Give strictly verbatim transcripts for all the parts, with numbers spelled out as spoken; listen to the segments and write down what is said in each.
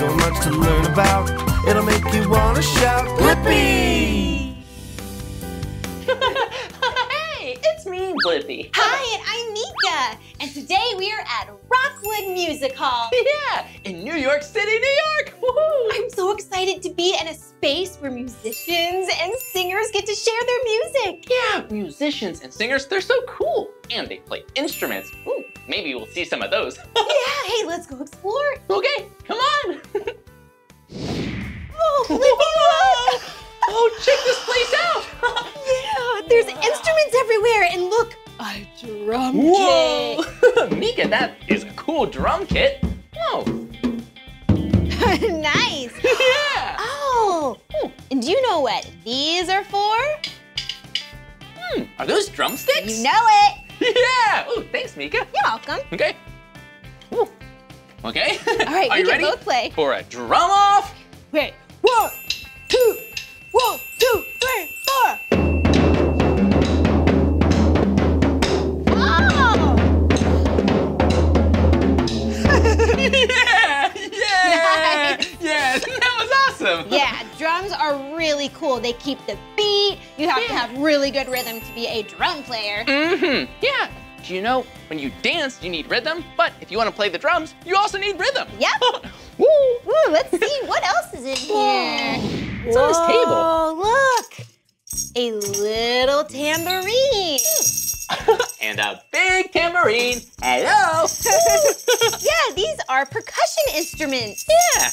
so much to learn about. It'll make you want to shout, Blippi! Hey, it's me, Blippi. Hi, and I'm Meekah. And today we are at Rockwood Music Hall. Yeah, in New York City, New York! Woo-hoo. I'm so excited to be in a space where musicians and singers get to share their music. Yeah, musicians and singers, they're so cool. And they play instruments. Ooh, maybe we'll see some of those. Yeah, hey, let's go explore. Okay, come on. Oh, Blippi, look! Oh, check this place out! Yeah, there's instruments everywhere, and look, a drum Whoa. kit. Meekah, that is a cool drum kit. Whoa. Nice. Yeah. Oh, and do you know what these are for? Hmm, are those drumsticks? You know it. Yeah. Oh, thanks, Meekah. You're welcome. Okay. Ooh. Okay. All right, are we you can ready both play for a drum off? Wait. One, two. One, two, three, four. Oh! Yeah! Yeah! Nice. Yeah! That was awesome! Yeah, drums are really cool. They keep the beat. You have yeah. to have really good rhythm to be a drum player. Mm-hmm. Yeah. Do you know, when you dance, you need rhythm, but if you want to play the drums, you also need rhythm. Yep. Woo! Woo, let's see what else is in here. It's Whoa, on this table. Oh, look! A little tambourine. And a big tambourine. Hello! Yeah, these are percussion instruments. Yeah.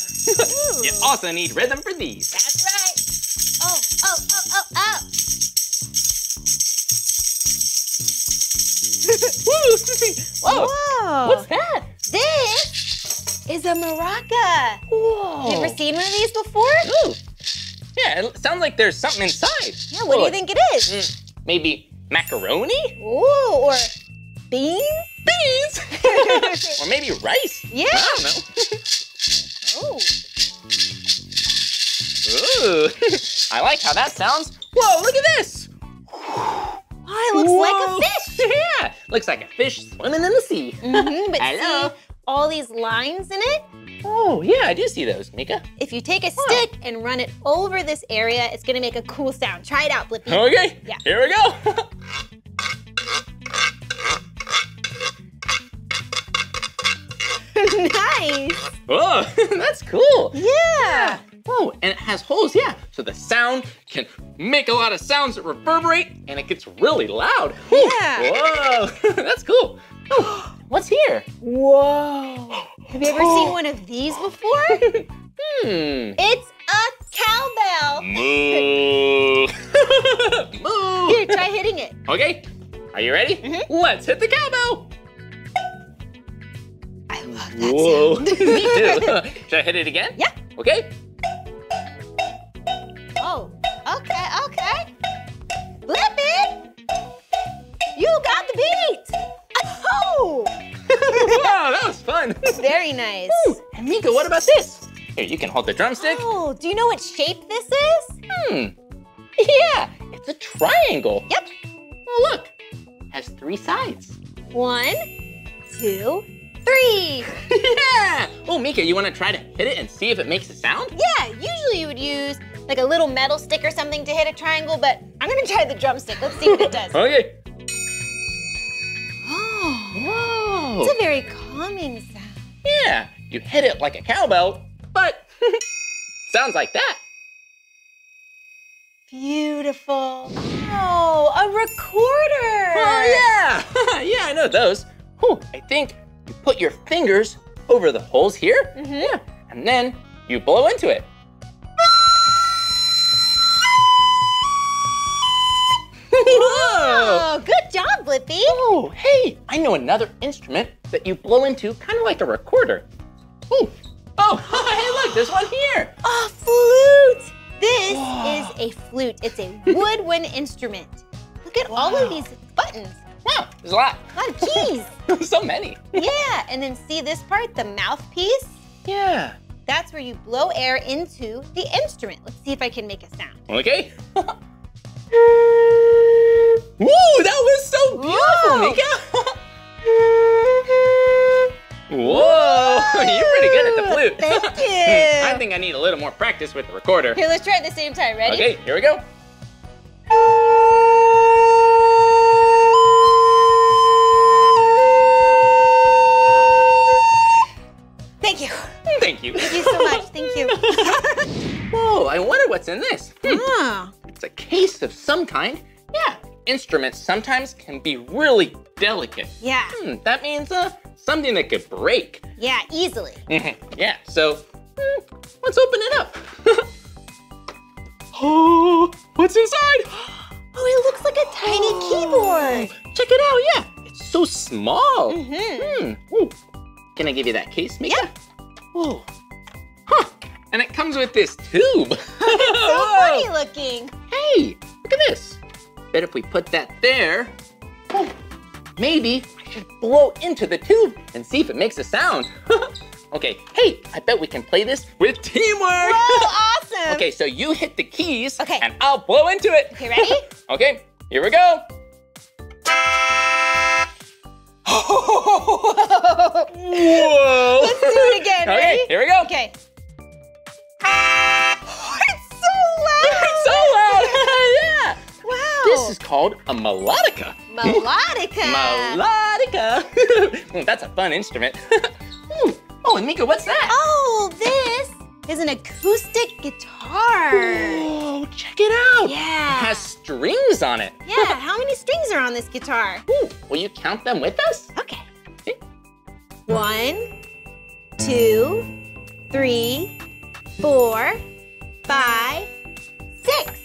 You also need rhythm for these. That's right. Oh, oh, oh, oh, oh. Whoa. Whoa. What's that? This is a maraca. Whoa. You ever seen one of these before? Ooh. Yeah, it sounds like there's something inside. Yeah, what oh, do you think it is? Mm, maybe macaroni? Ooh, or beans? Beans! Or maybe rice? Yeah. I don't know. Ooh. Ooh. I like how that sounds. Whoa, look at this. Wow, it looks Whoa. like a fish. Yeah, looks like a fish swimming in the sea. Mm-hmm, but Hello. see all these lines in it? Oh, yeah, I do see those, Meekah. If you take a wow. stick and run it over this area, it's gonna make a cool sound. Try it out, Blippi. Okay, yeah. Here we go. Nice. Oh, that's cool. Yeah. yeah. Oh, and it has holes, yeah. So the sound can make a lot of sounds that reverberate, and it gets really loud. Ooh. Yeah. Whoa, that's cool. Oh. What's here? Whoa. Have you ever oh. seen one of these before? Hmm. It's a cowbell. Moo. Moo. Here, try hitting it. Okay. Are you ready? Mm-hmm. Let's hit the cowbell. I love that Whoa. sound. Me too. Should I hit it again? Yeah. Okay. Oh, okay, okay. Blippi, you got the beat. Oh! Wow, that was fun. Very nice. Ooh, and Meekah, what about this? Here, you can hold the drumstick. Oh, do you know what shape this is? Hmm. Yeah, it's a triangle. Yep. Oh, look. It has three sides. One, two, three. Yeah. Oh, Meekah, you want to try to hit it and see if it makes a sound? Yeah, usually you would use like a little metal stick or something to hit a triangle, but I'm going to try the drumstick. Let's see what it does. Okay. Whoa. It's a very calming sound. Yeah, you hit it like a cowbell, but sounds like that. Beautiful. Oh, a recorder. Oh, yeah. Yeah, I know those. Whew, I think you put your fingers over the holes here, mm-hmm. yeah, and then you blow into it. Whoa. Whoa! Good job, Blippi. Oh, hey, I know another instrument that you blow into, kind of like a recorder. Ooh. Oh, hey, look, there's one here. A oh, flute. This Whoa. is a flute. It's a woodwind instrument. Look at wow. all of these buttons. Wow, there's a lot. A lot of keys. So many. Yeah, and then see this part, the mouthpiece? Yeah. That's where you blow air into the instrument. Let's see if I can make a sound. Okay. Whoa, that was so beautiful, Whoa. Meekah! Whoa! You're pretty good at the flute. Thank you. I think I need a little more practice with the recorder. Here, let's try it at the same time. Ready? Okay, here we go. Thank you. Thank you. Thank you so much. Thank you. Whoa, I wonder what's in this. Hmm. Ah. It's a case of some kind. Yeah. Instruments sometimes can be really delicate. Yeah. Hmm, that means uh, something that could break. Yeah, easily. Yeah, so hmm, let's open it up. Oh, what's inside? Oh, it looks like a tiny oh. keyboard. Check it out, yeah. It's so small. Mm-hmm. Hmm. Ooh. Can I give you that case, Meekah? Yeah. Whoa. Huh. And it comes with this tube. It's so funny looking. Hey, look at this. Bet if we put that there, oh, maybe I should blow into the tube and see if it makes a sound. Okay, hey, I bet we can play this with teamwork. Whoa, awesome. Okay, so you hit the keys okay. and I'll blow into it. Okay, ready? Okay, here we go. Whoa. Let's do it again, ready? Okay, here we go. Okay. It's so loud! It's so loud! Yeah! Wow! This is called a melodica. Melodica! Melodica! That's a fun instrument. Oh, and Meekah, what's that? Oh, this is an acoustic guitar. Oh, check it out! Yeah! It has strings on it. Yeah, how many strings are on this guitar? Ooh, will you count them with us? Okay. One, two, three, four, five, six.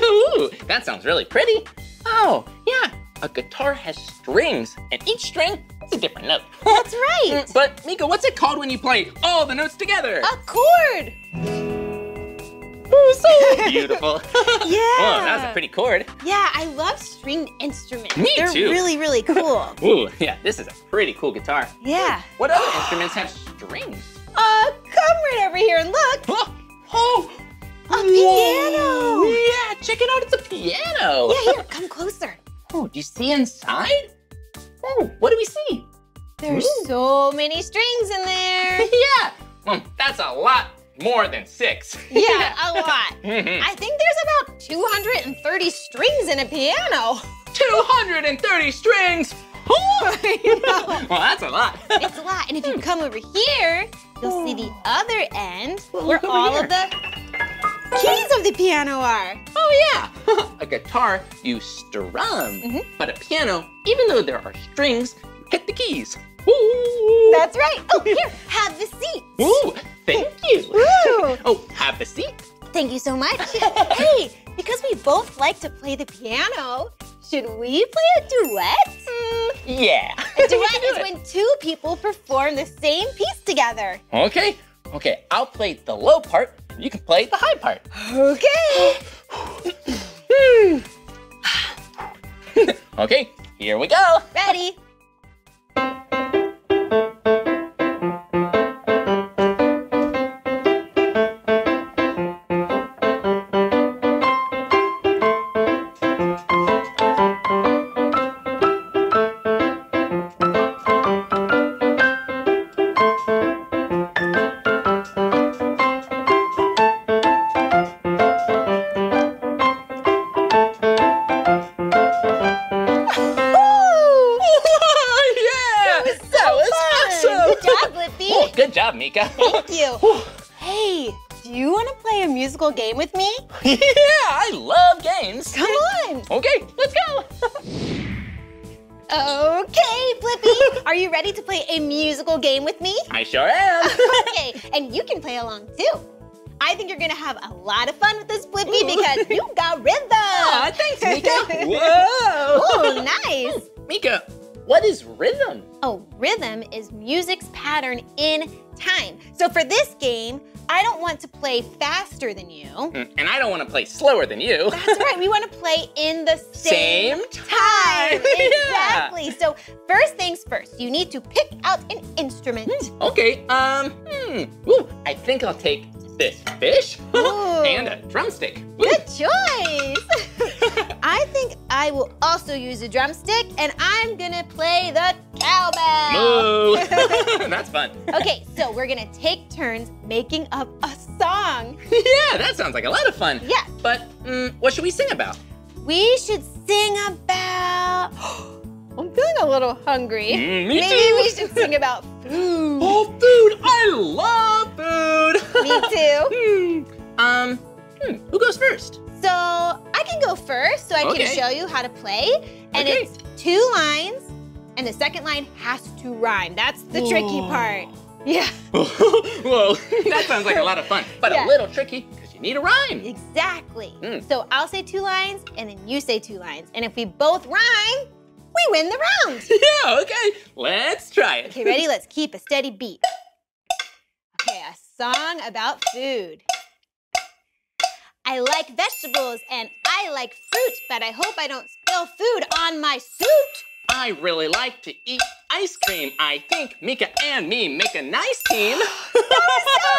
Ooh, that sounds really pretty. Oh, yeah, a guitar has strings, and each string is a different note. That's right. But Meekah, what's it called when you play all the notes together? A chord. Ooh, so beautiful. Yeah. Whoa, that was a pretty chord. Yeah, I love stringed instruments. Me They're too. They're really, really cool. Ooh, yeah, this is a pretty cool guitar. Yeah. What other instruments have strings? Uh, come right over here and look. Oh, oh. A Whoa. Piano. Yeah, check it out, it's a piano. Yeah, here, come closer. Oh, do you see inside? Oh, what do we see? There's Ooh. So many strings in there. Yeah, well, that's a lot more than six. Yeah, a lot. Mm-hmm. I think there's about two hundred thirty strings in a piano. two hundred thirty strings? Well, that's a lot. It's a lot, and if you come over here, you'll see the other end well, where all here. Of the keys of the piano are. Oh yeah, a guitar you strum, mm-hmm. but a piano, even though there are strings, you hit the keys. Ooh. That's right. Oh, here, have the seat. Ooh, thank you. Ooh. Oh, have the seat. Thank you so much. Hey, because we both like to play the piano, should we play a duet? Mm. Yeah. A duet is when two people perform the same piece together. Okay. Okay, I'll play the low part. You can play the high part. Okay. Okay, here we go. Ready? Thank you. Hey, do you want to play a musical game with me? Yeah, I love games. Come on. Okay, let's go. Okay, Blippi, are you ready to play a musical game with me? I sure am. Okay, and you can play along too. I think you're going to have a lot of fun with this, Blippi, because you got rhythm. Aw, thanks, Meekah. Whoa. Ooh, nice. Meekah, what is rhythm? Oh, rhythm is music's pattern in time. So for this game, I don't want to play faster than you. And I don't want to play slower than you. That's right, we want to play in the same, same time. time. Exactly, yeah. So first things first, you need to pick out an instrument. Hmm. Okay, um, hmm, Ooh, I think I'll take this fish and a drumstick. Ooh. Good choice. I think I will also use a drumstick, and I'm gonna play the cowbell. Moo! That's fun. Okay, so we're gonna take turns making up a song. Yeah, that sounds like a lot of fun. Yeah. But um, what should we sing about? We should sing about. I'm feeling a little hungry. Mm, me Maybe too. we should sing about food. Oh, food! I love food. Me too. mm. Um, hmm, who goes first? So I can go first, so I okay. can show you how to play. And okay. it's two lines, and the second line has to rhyme. That's the Whoa. tricky part. Yeah. Whoa, that sounds like a lot of fun, but yeah. a little tricky. Need a rhyme. Exactly. Mm. So I'll say two lines, and then you say two lines. And if we both rhyme, we win the round. Yeah, okay. Let's try it. Okay, ready? Let's keep a steady beat. Okay, a song about food. I like vegetables and I like fruit, but I hope I don't spill food on my suit. I really like to eat ice cream. I think Meekah and me make a nice team. That was so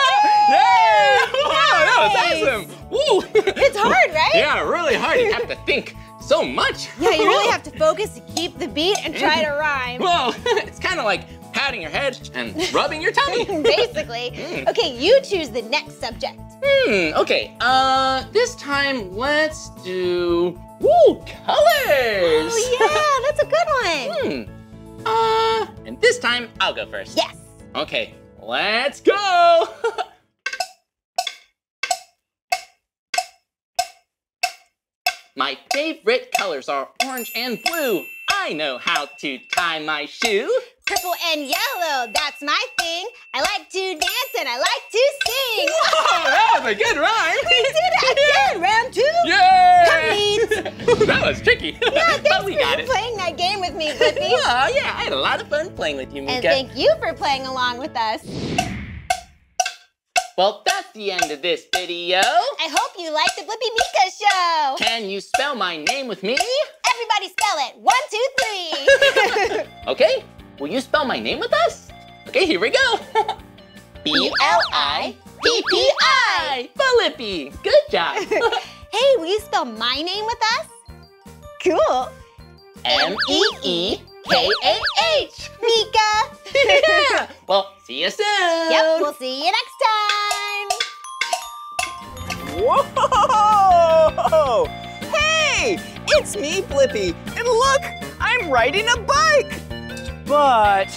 Yay! Wow, nice. That was awesome. Woo. It's hard, right? Yeah, really hard. You have to think so much. Yeah, you really have to focus to keep the beat and try to rhyme. Whoa, it's kind of like patting your head and rubbing your tummy. Basically. Mm. Okay, you choose the next subject. Hmm, okay. Uh, this time, let's do... Woo, colors! Oh yeah, that's a good one. hmm. Uh, and this time I'll go first. Yes. Okay, let's go. My favorite colors are orange and blue. I know how to tie my shoe. Purple and yellow, that's my thing. I like to dance and I like to sing. Whoa, that was a good rhyme. We did it again, yeah. round two. Yay! Complete. That was tricky. Yeah, thanks but we for got it. playing that game with me, Blippi. Oh, yeah, I had a lot of fun playing with you, Meekah. And thank you for playing along with us. Well, that's the end of this video. I hope you liked the Blippi Meekah show. Can you spell my name with me? Everybody spell it. One, two, three. Okay. Will you spell my name with us? Okay, here we go. B L I P P I. Blippi. Good job. Hey, will you spell my name with us? Cool. M E E K A H. Meekah. Yeah. Well, see you soon. Yep, we'll see you next time. Whoa! Hey, it's me, Blippi. And look, I'm riding a bike. But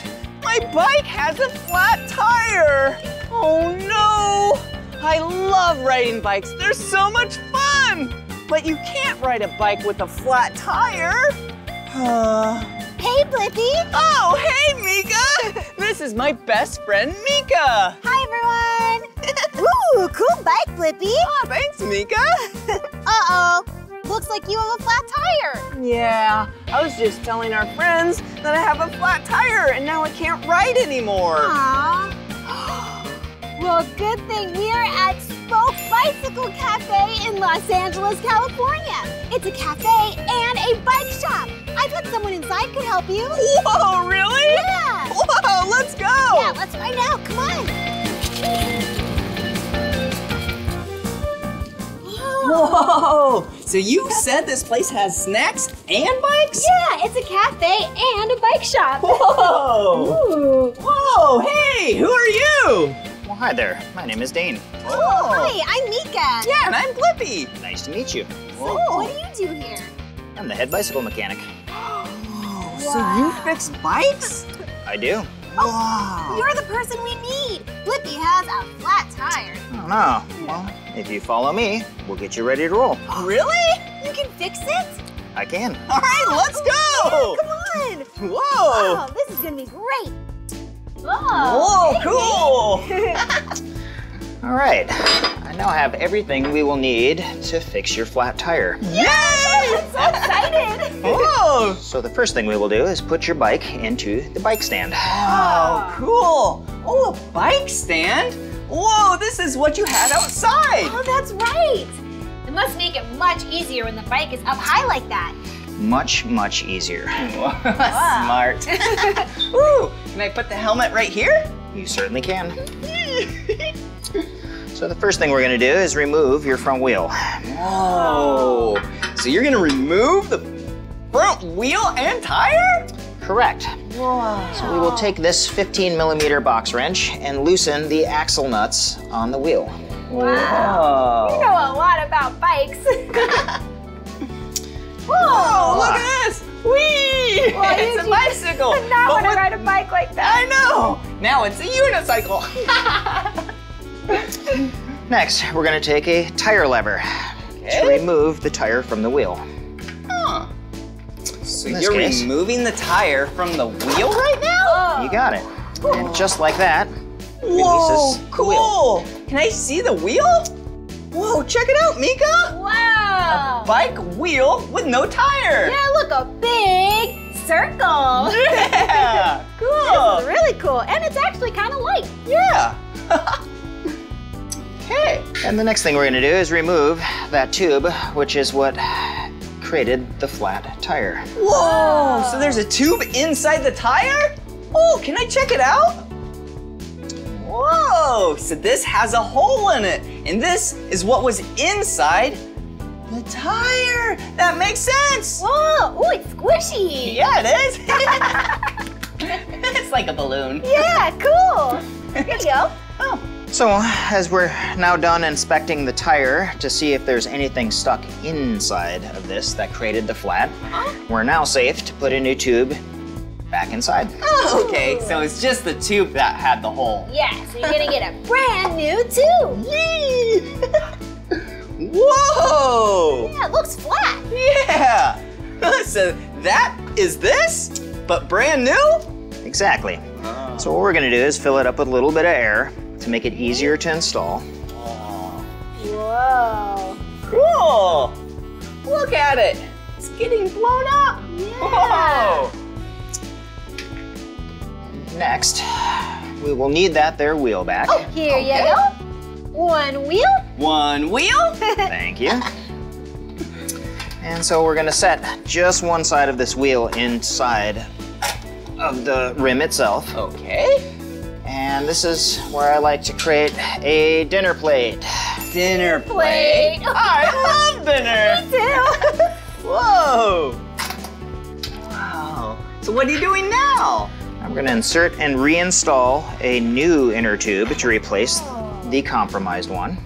my bike has a flat tire. Oh no! I love riding bikes. They're so much fun. But you can't ride a bike with a flat tire. Uh... Hey, Blippi. Oh, hey, Meekah. This is my best friend, Meekah. Hi, everyone. Ooh, cool bike, Blippi. Oh, thanks, Meekah. Uh-oh. Looks like you have a flat tire. Yeah, I was just telling our friends that I have a flat tire and now I can't ride anymore. Aww. Well, good thing we are at Spoke Bicycle Café in Los Angeles, California. It's a cafe and a bike shop. I bet someone inside could help you. Whoa, really? Yeah. Whoa, let's go. Yeah, let's find out. Come on. Whoa! So you said this place has snacks and bikes? Yeah, it's a cafe and a bike shop. Whoa! Ooh. Whoa! Hey, who are you? Well, hi there. My name is Dane. Whoa. Oh, hi, I'm Meekah. Yeah, and I'm Blippi. Nice to meet you. Whoa. So, what do you do here? I'm the head bicycle mechanic. Oh, so wow. you fix bikes? I do. Oh, wow. You're the person we need. Blippi has a flat tire. Oh, no. Well, if you follow me, we'll get you ready to roll. Really? You can fix it? I can. All right, oh, let's go. Yeah, come on. Whoa. Wow, this is going to be great. Whoa. Whoa, cool. All right. I now have everything we will need to fix your flat tire. Yes! I'm so excited. Whoa. So the first thing we will do is put your bike into the bike stand. Wow, cool. Oh, a bike stand? Whoa, this is what you had outside. Oh, that's right. It must make it much easier when the bike is up high like that. Much, much easier. Smart. Ooh, can I put the helmet right here? You certainly can. So the first thing we're gonna do is remove your front wheel. Whoa. So you're gonna remove the front wheel and tire? Correct. Wow. So we will take this fifteen millimeter box wrench and loosen the axle nuts on the wheel. Wow. Whoa. You know a lot about bikes. Whoa, Whoa, look at this. Whee! Well, it's you, a bicycle. I not want to ride a bike like that. I know. Now it's a unicycle. Next, we're going to take a tire lever okay. to remove the tire from the wheel. Huh. So you're case, removing the tire from the wheel right now? You got it. Cool. And just like that, Whoa, cool. Can I see the wheel? Whoa, check it out, Meekah. Wow. A bike wheel with no tire. Yeah, look, a big circle. Yeah, cool. This is really cool, and it's actually kind of light. Yeah. Okay. And the next thing we're gonna do is remove that tube, which is what created the flat tire. Whoa, Whoa. So there's a tube inside the tire? Oh, can I check it out? Whoa, so this has a hole in it, and this is what was inside the tire. That makes sense. Whoa, ooh, it's squishy. Yeah, it is. It's like a balloon. Yeah, cool. Here you go. Oh. So as we're now done inspecting the tire to see if there's anything stuck inside of this that created the flat, huh? We're now safe to put a new tube back inside. Oh, okay, so it's just the tube that had the hole. Yeah, so you're gonna get a brand new tube. Yee! Whoa! Yeah, it looks flat. Yeah! So that is this, but brand new? Exactly. Oh. So what we're gonna do is fill it up with a little bit of air to make it easier to install. Whoa. Cool! Look at it! It's getting blown up! Yeah! Whoa! Next, we will need that there wheel back. Oh, here okay. you go. One wheel. One wheel. Thank you. And so we're gonna set just one side of this wheel inside of the rim itself. Okay. And this is where I like to create a dinner plate. Dinner plate? Oh, I love dinner. Me too. Whoa. Wow. So what are you doing now? We're gonna insert and reinstall a new inner tube to replace the compromised one.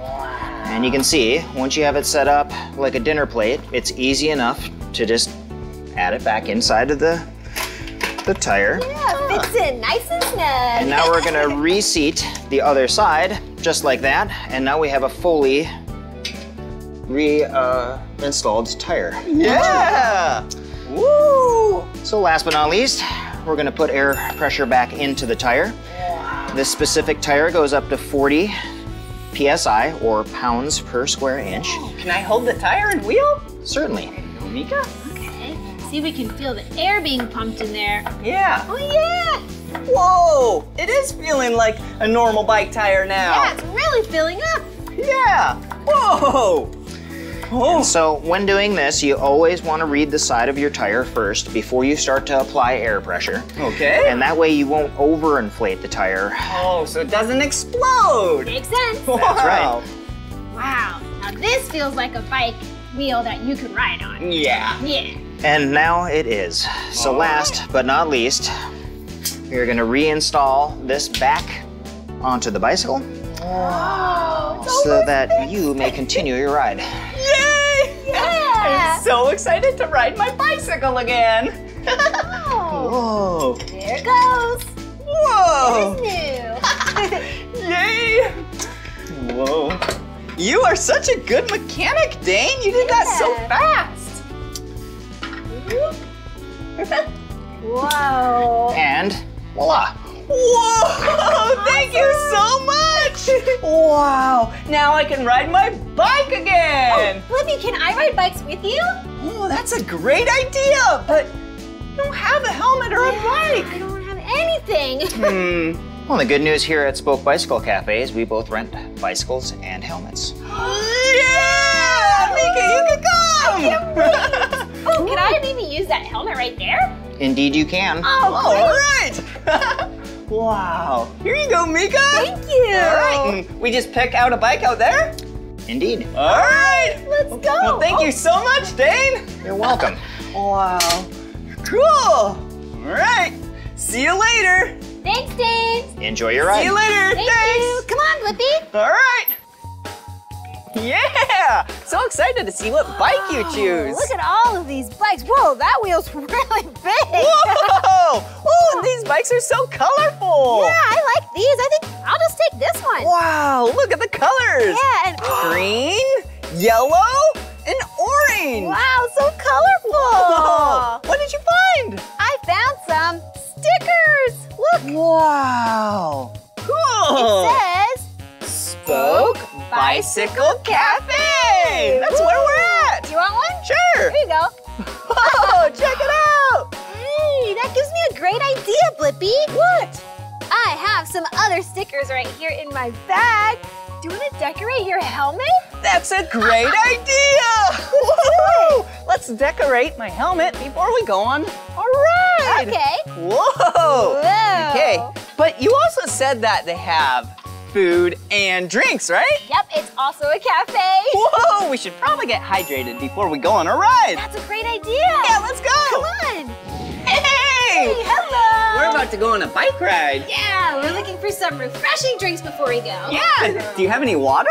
And you can see, once you have it set up like a dinner plate, it's easy enough to just add it back inside of the, the tire. Yeah, fits in nice and snug. And now we're gonna reseat the other side, just like that. And now we have a fully re-installed uh, tire. Yeah! Woo! So last but not least, we're gonna put air pressure back into the tire. Wow. This specific tire goes up to forty P S I, or pounds per square inch. Oh, can I hold the tire and wheel? Certainly. There you go, Meekah. Okay, see, we can feel the air being pumped in there. Yeah. Oh yeah! Whoa, it is feeling like a normal bike tire now. Yeah, it's really filling up. Yeah, whoa! Oh. And so when doing this, you always want to read the side of your tire first before you start to apply air pressure. Okay. And that way you won't overinflate the tire. Oh, so it doesn't explode. Makes sense. Wow. That's right. Wow. Now this feels like a bike wheel that you could ride on. Yeah. Yeah. And now it is. So All last right. but not least, we're going to reinstall this back onto the bicycle. Wow. Oh, so that fixed. you may continue your ride. Yay! Yeah! I'm so excited to ride my bicycle again. Oh. Whoa. There it goes. Whoa. New. Yay! Whoa. You are such a good mechanic, Dane. You did yeah. that so fast. Whoa. And voila. Whoa, thank awesome. you so much! Wow, now I can ride my bike again! Oh, Blippi, can I ride bikes with you? Oh, that's a great idea, but I don't have a helmet or yeah, a bike. I don't have anything. Hmm. Well, the good news here at Spoke Bicycle Café is we both rent bicycles and helmets. Yeah! Meekah, you can come! I can't wait. Oh, can I maybe use that helmet right there? Indeed you can. Oh, great. All right! Wow. Here you go, Meekah. Thank you. All right, and we just pick out a bike out there? Indeed. All right. Let's go. Well, thank oh. you so much, Dane. You're welcome. Wow. Cool. All right. See you later. Thanks, Dane. Enjoy your ride. See you later. Thank Thanks. You. Come on, Blippi. All right. Yeah! So excited to see what bike you choose. Oh, look at all of these bikes. Whoa, that wheel's really big. Whoa! Whoa, these bikes are so colorful. Yeah, I like these. I think I'll just take this one. Wow, look at the colors. Yeah, and green, yellow, and orange. Wow, so colorful. Whoa. What did you find? I found some stickers. Look. Wow. Cool. It says Spoke Bicycle Cafe! That's Ooh. Where we're at! Do you want one? Sure! Here you go. Oh, check it out! Hey, that gives me a great idea, Blippi! What? I have some other stickers right here in my bag. Do you want to decorate your helmet? That's a great idea! Woo! Let's decorate my helmet before we go on our ride! Okay. Whoa! Whoa. Okay, but you also said that they have food and drinks, right? Yep, it's also a cafe. Whoa, we should probably get hydrated before we go on a ride. That's a great idea. Yeah, let's go. Come on. Hey! Hey, hello. We're about to go on a bike ride. Yeah, we're looking for some refreshing drinks before we go. Yeah, do you have any water?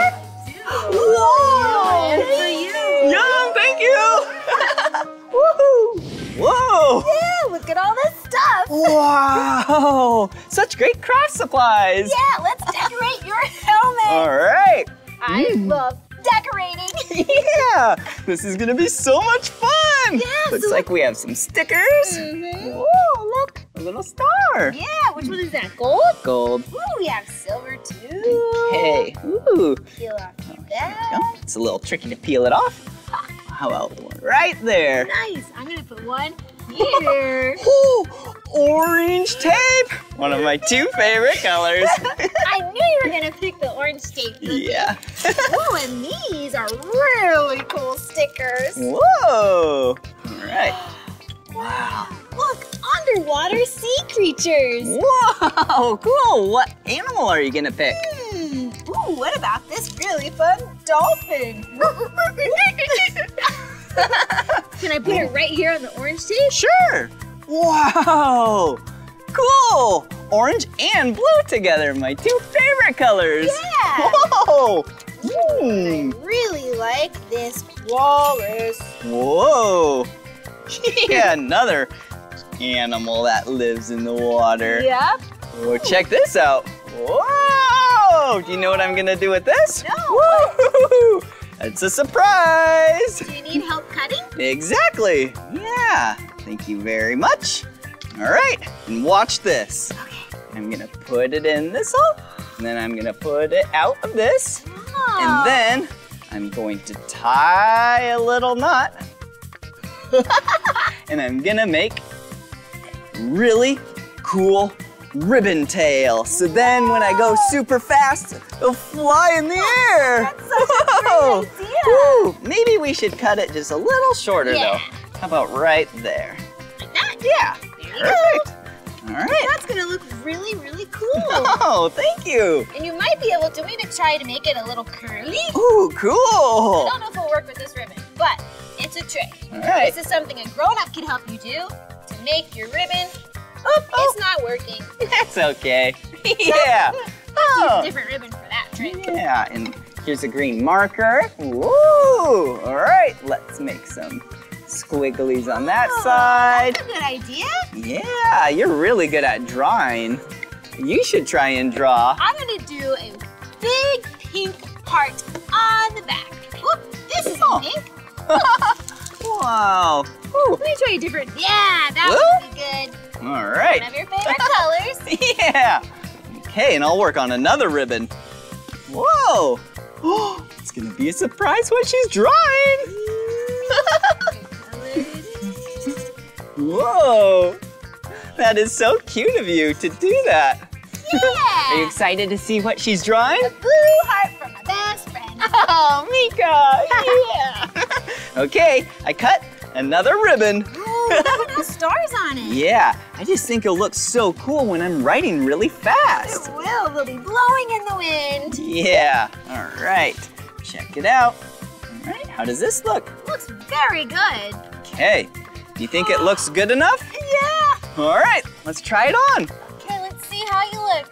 Whoa. And for you. Yum, thank you. Woohoo. Whoa! Yeah, look at all this stuff! Wow! Such great craft supplies! Yeah, let's decorate your helmet! All right! I mm. love decorating! Yeah! This is gonna be so much fun! Yeah, Looks so like we have some stickers. Mm-hmm. Whoa, look! A little star! Yeah, which one is that? Gold? Gold. Ooh, we have silver too! Okay. Ooh! Peel off that. It's a little tricky to peel it off. How about one right there? Nice. I'm gonna put one here. Oh, orange tape. One of my two favorite colors. I knew you were gonna pick the orange tape. Yeah. Oh, and these are really cool stickers. Whoa. All right. Wow. Look, underwater sea creatures. Whoa, cool. What animal are you gonna pick? Hmm. Ooh, what about this really fun dolphin? Can I put it right here on the orange tape? Sure. Wow. Cool. Orange and blue together, my two favorite colors. Yeah. Whoa. Mm. I really like this walrus. Whoa. Yeah, another animal that lives in the water. Yeah. Oh, check this out. Whoa. Do you know what I'm going to do with this? No. It's a surprise! Do you need help cutting? Exactly! Yeah! Thank you very much! Alright, and watch this. Okay. I'm gonna put it in this hole, and then I'm gonna put it out of this. Oh. And then I'm going to tie a little knot. And I'm gonna make a really cool ribbon tail. So then when I go super fast, it'll fly in the air. That's such Whoa. A great idea. Ooh, maybe we should cut it just a little shorter yeah. though. How about right there? Like that? Yeah. There you Perfect. Go. All right. That's gonna look really, really cool. Oh, thank you. And you might be able to, I'm gonna try to make it a little curly. Ooh, cool. I don't know if it'll work with this ribbon, but it's a trick. All right. This is something a grown-up can help you do to make your ribbon. Oh, oh. It's not working. That's okay. Yeah. Oh. Use a different ribbon for that trick. Yeah, and here's a green marker. Woo! All right, let's make some squigglies on that oh, side. That's a good idea. Yeah, you're really good at drawing. You should try and draw. I'm gonna do a big pink heart on the back. Whoop, this is oh. pink. Wow. Ooh. Let me try a different. Yeah, that would be good. All right. One of your favorite colors. Yeah. Okay, and I'll work on another ribbon. Whoa. Oh, it's going to be a surprise when she's drawing. Whoa. That is so cute of you to do that. Yeah. Are you excited to see what she's drawing? A blue heart from my best friend. Oh, Meekah. Yeah. Okay, I cut another ribbon. Ooh, stars on it. Yeah, I just think it'll look so cool when I'm riding really fast. It will, we'll be blowing in the wind. Yeah, all right. Check it out. All right, how does this look? It looks very good. Okay, do you think it looks good enough? Yeah. All right, let's try it on. Okay, let's see how you look.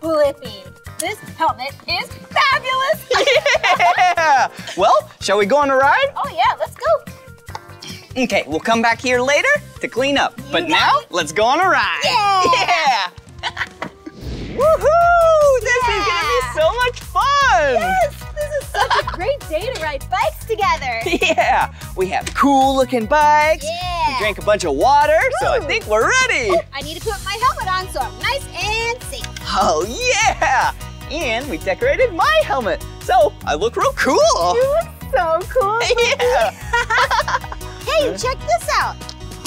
Blippi, this helmet is fabulous. Yeah. Well, shall we go on a ride? Oh yeah, let's go. Okay, we'll come back here later to clean up. You but now, it. let's go on a ride. Yeah! yeah. Woohoo! This yeah. is gonna be so much fun! Yes! This is such a great day to ride bikes together. Yeah! We have cool looking bikes. Yeah. We drank a bunch of water, Ooh. so I think we're ready. Ooh, I need to put my helmet on so I'm nice and safe. Oh, yeah! And we decorated my helmet, so I look real cool. You look so cool. Yeah! Hey, check this out.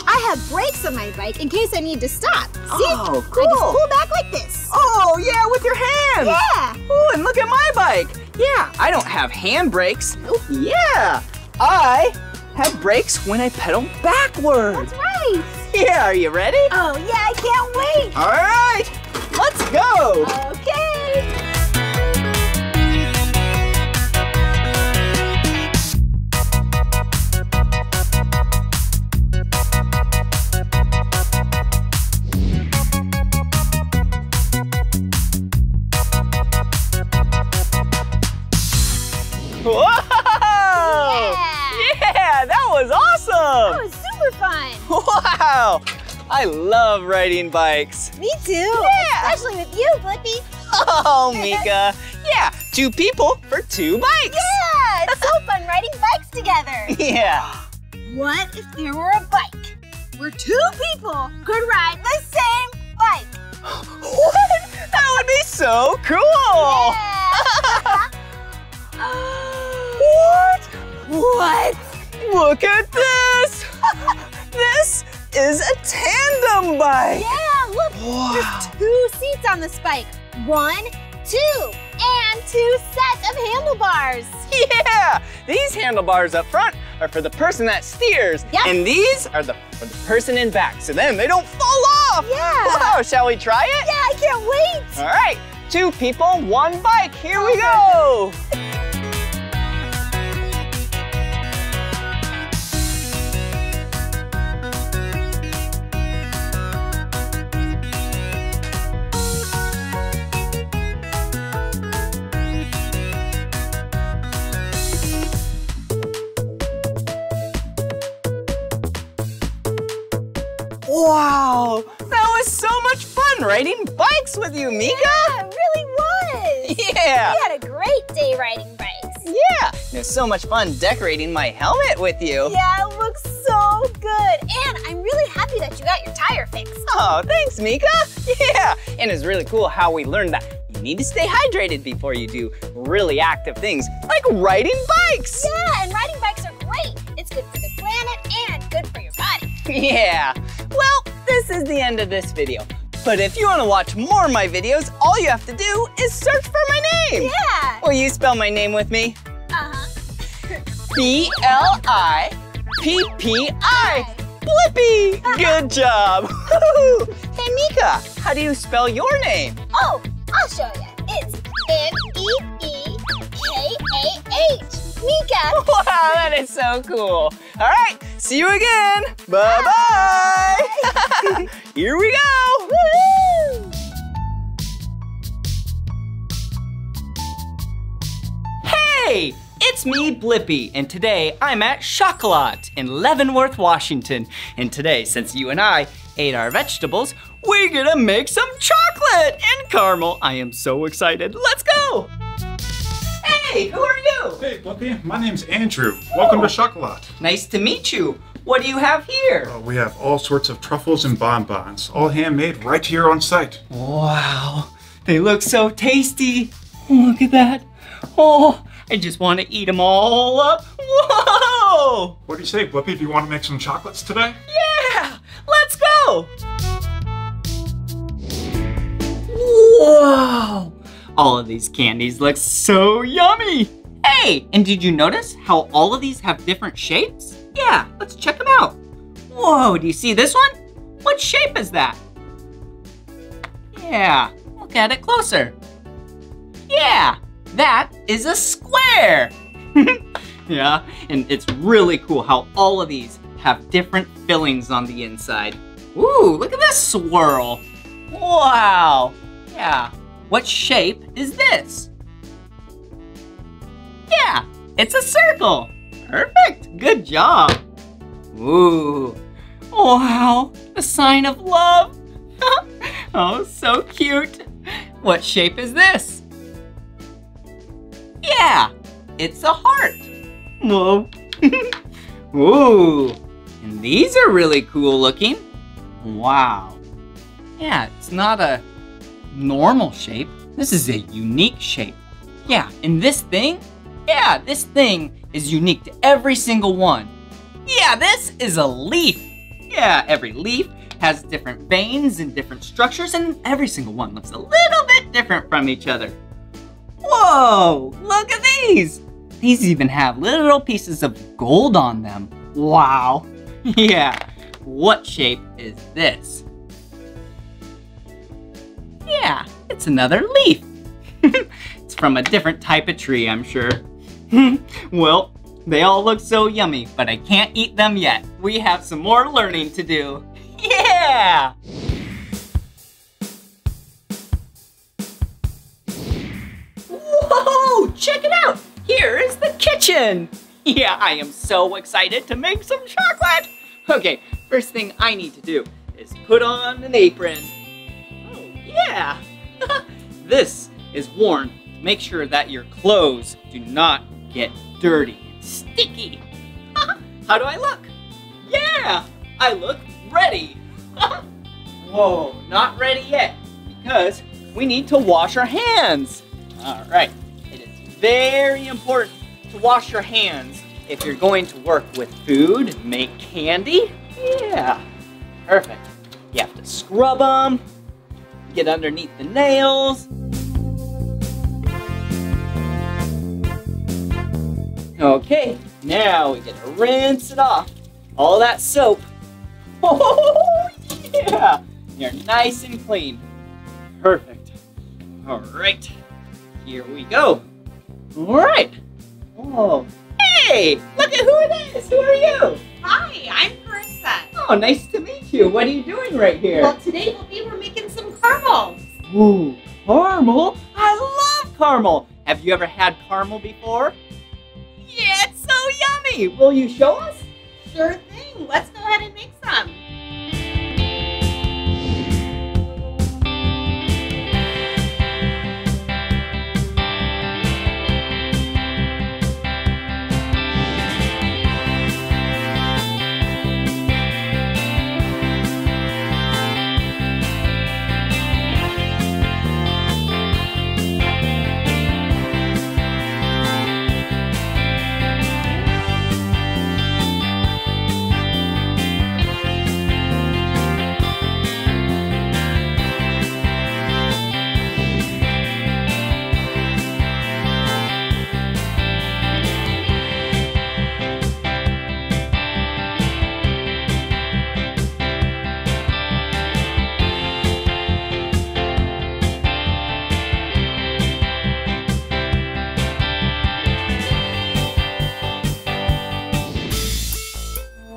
I have brakes on my bike in case I need to stop. See? Oh, cool. I just pull back like this. Oh, yeah, with your hands. Yeah. Oh, and look at my bike. Yeah, I don't have hand brakes. Nope. Yeah, I have brakes when I pedal backward. That's right. Yeah, are you ready? Oh, yeah, I can't wait. All right, let's go. Okay. Whoa! Yeah. yeah, that was awesome! That was super fun! Wow! I love riding bikes. Me too! Yeah. Especially with you, Blippi! Oh, Meekah! Yeah, two people for two bikes! Yeah! It's so fun riding bikes together! Yeah! What if there were a bike where two people could ride the same bike? What? That would be so cool! Yeah. What? What? Look at this! This is a tandem bike! Yeah, look! Wow. There's two seats on this bike. One, two, and two sets of handlebars. Yeah! These handlebars up front are for the person that steers. Yep. And these are the, for the person in back, so then they don't fall off! Yeah! Wow, shall we try it? Yeah, I can't wait! All right, two people, one bike. Here we go! Wow, that was so much fun riding bikes with you, Meekah. Yeah, it really was. Yeah. We had a great day riding bikes. Yeah, it was so much fun decorating my helmet with you. Yeah, it looks so good. And I'm really happy that you got your tire fixed. Oh, thanks, Meekah. Yeah, and it's really cool how we learned that you need to stay hydrated before you do really active things, like riding bikes. Yeah, and riding bikes are great. It's good for the planet and good for your body. Yeah. Well, this is the end of this video. But if you want to watch more of my videos, all you have to do is search for my name. Yeah. Will you spell my name with me? Uh-huh. B L I P P I. Blippi. Good job. Hey, Meekah, how do you spell your name? Oh, I'll show you. It's M E E K A H. Meekah. Wow, that is so cool. All right, see you again. Bye-bye. Here we go. Woo-hoo. Hey, it's me, Blippi, and today I'm at Chocolat in Leavenworth, Washington. And today, since you and I ate our vegetables, we're gonna make some chocolate and caramel. I am so excited. Let's go. Hey, who are you? Hey, Blippi, my name's Andrew. Oh. Welcome to Chocolat. Nice to meet you. What do you have here? Uh, we have all sorts of truffles and bonbons, all handmade right here on site. Wow, they look so tasty. Look at that. Oh, I just want to eat them all up. Whoa! What do you say, Blippi, do you want to make some chocolates today? Yeah, let's go. Whoa! All of these candies look so yummy. Hey, and did you notice how all of these have different shapes? Yeah, let's check them out. Whoa, do you see this one? What shape is that? Yeah, look at it closer. Yeah, That is a square. Yeah, and it's really cool how all of these have different fillings on the inside. Ooh, look at this swirl. Wow. Yeah. What shape is this? Yeah, it's a circle. Perfect. Good job. Ooh. Wow, a sign of love. Oh, so cute. What shape is this? Yeah, it's a heart. Whoa. Ooh, and these are really cool looking. Wow. Yeah, it's not a normal shape. This is a unique shape. Yeah, and this thing, yeah, this thing is unique to every single one. Yeah, this is a leaf. Yeah, every leaf has different veins and different structures, and every single one looks a little bit different from each other. Whoa, look at these. These even have little pieces of gold on them. Wow. Yeah, what shape is this? Yeah, it's another leaf. It's from a different type of tree, I'm sure. Well, they all look so yummy, but I can't eat them yet. We have some more learning to do. Yeah! Whoa! Check it out! Here is the kitchen! Yeah, I am so excited to make some chocolate! Okay, first thing I need to do is put on an apron. Oh, yeah! This is worn to make sure that your clothes do not get dirty and sticky. How do I look? Yeah! I look ready. Whoa, not ready yet because we need to wash our hands. All right, it is very important to wash your hands if you're going to work with food and make candy. Yeah, perfect. You have to scrub them, get underneath the nails. Okay, now we get to rinse it off. All that soap. Oh, yeah! You're nice and clean. Perfect. All right. Here we go. All right. Oh. Hey! Look at who it is! Who are you? Hi, I'm Carissa. Oh, nice to meet you. What are you doing right here? Well, today we'll be, we're making some caramels. Ooh, caramel? I love caramel. Have you ever had caramel before? Yeah, it's so yummy. Will you show us? Sure thing. Let's go ahead and make some.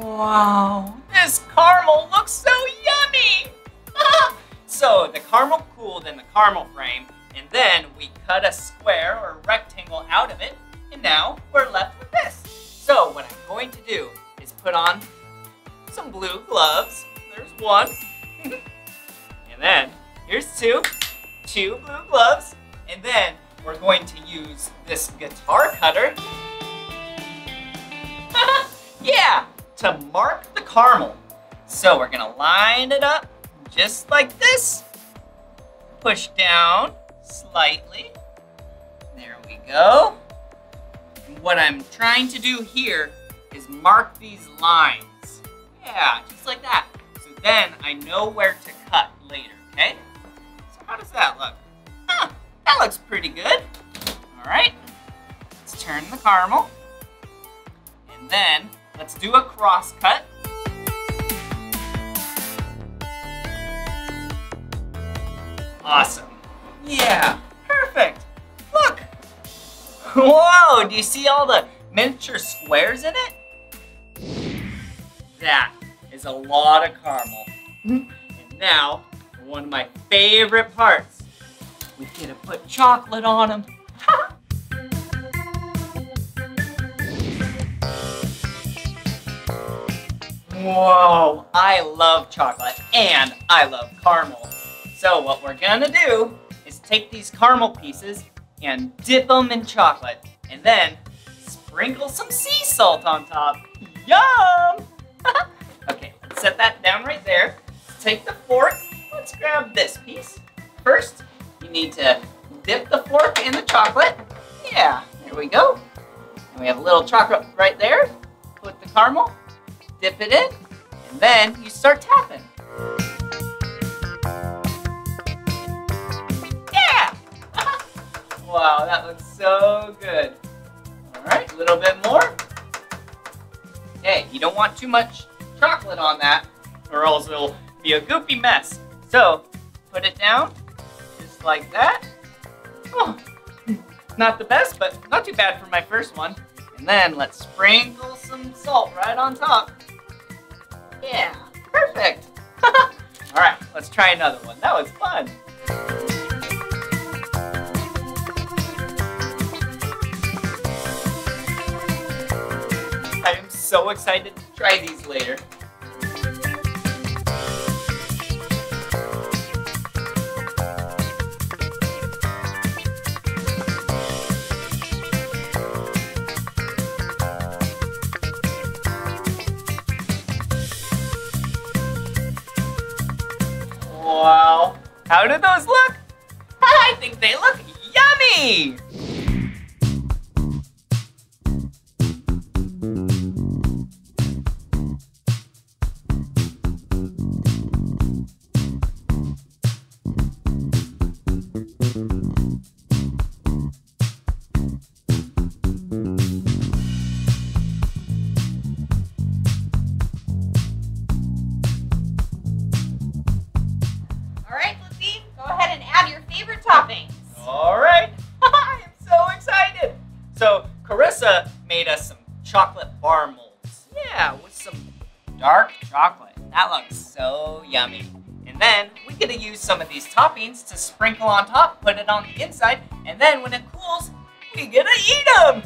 Wow, this caramel looks so yummy! So the caramel cooled in the caramel frame, and then we cut a square or rectangle out of it, and now we're left with this. So what I'm going to do is put on some blue gloves. There's one. And then here's two, two blue gloves. And then we're going to use this guitar cutter. Yeah! To mark the caramel. So we're gonna line it up just like this. Push down slightly. There we go. And what I'm trying to do here is mark these lines. Yeah, just like that. So then I know where to cut later, okay? So how does that look? Huh, that looks pretty good. All right, let's turn the caramel. And then let's do a cross cut. Awesome. Yeah, perfect. Look, Whoa, do you see all the miniature squares in it? That is a lot of caramel. And now, one of my favorite parts, we get to put chocolate on them. Whoa, I love chocolate and I love caramel. So what we're gonna do is take these caramel pieces and dip them in chocolate and then sprinkle some sea salt on top. Yum! Okay, let's set that down right there. Let's take the fork, let's grab this piece. First, you need to dip the fork in the chocolate. Yeah, there we go. And we have a little chocolate right there. Put the caramel. Dip it in, and then you start tapping. Yeah! Wow, that looks so good. All right, a little bit more. Okay, you don't want too much chocolate on that, or else it'll be a goopy mess. So, put it down, just like that. Oh, not the best, but not too bad for my first one. And then let's sprinkle some salt right on top. Yeah, perfect. All right, let's try another one. That was fun. I'm so excited to try these later. Wow, how do those look? I think they look yummy! Some of these toppings to sprinkle on top, put it on the inside, and then when it cools, we get to eat them!